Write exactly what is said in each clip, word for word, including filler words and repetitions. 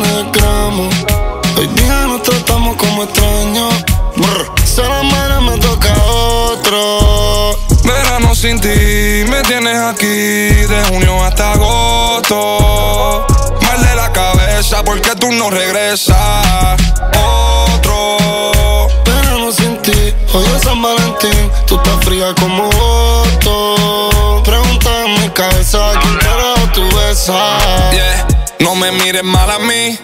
tiene gramos. Hoy día nos tratamos como extraños. Brr. Solo mañana me toca otro. Verano sin ti, me tienes aquí de junio hasta agosto. Mal de la cabeza porque tú no regresas. Otro. Verano sin ti, hoy es San Valentín. Tú estás fría como otro. Pregunta en mi cabeza quién te robó tu besa. Yeah. No me mires mal a mí.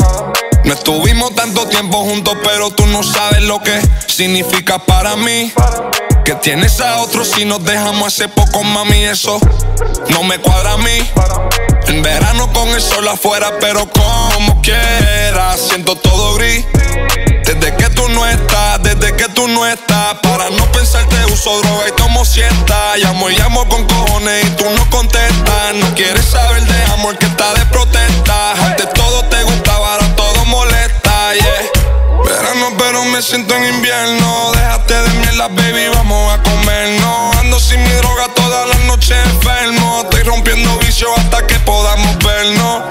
No estuvimos tanto tiempo juntos, pero tú no sabes lo que significa para mí. Que tienes a otro si nos dejamos hace poco, mami, eso no me cuadra a mí. En verano con el sol afuera, pero como quiera siento todo gris. Desde que tú no estás, desde que tú no estás. Para no pensarte uso droga y tomo siesta. Llamo y llamo con cojones y tú no contestas. No quieres saber de amor que está de protesta. Antes todo te gustaba, ahora todo molesta, yeah. Verano pero me siento en invierno. Déjate de mierda, baby, vamos a comernos. Ando sin mi droga toda la noche enfermo. Estoy rompiendo vicio hasta que podamos vernos.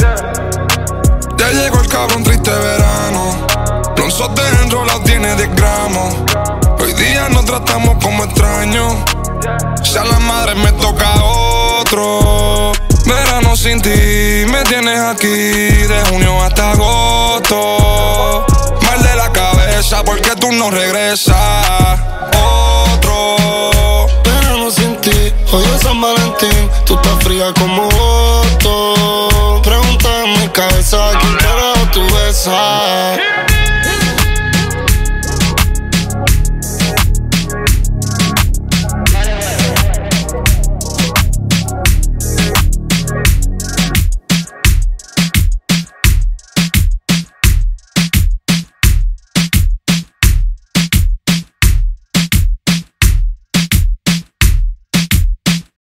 Ya llegó el cabrón triste verano. Blonzote enrolado tiene diez gramos. Hoy día nos tratamos como extraños. Ya la madre me toca otro. Verano sin ti, me tienes aquí de junio hasta agosto. Mal de la cabeza porque tú no regresas. Otro. Verano sin ti, hoy es San Valentín. Tú estás fría como otro. Pregunta en mi cabeza quién te robó tu besa.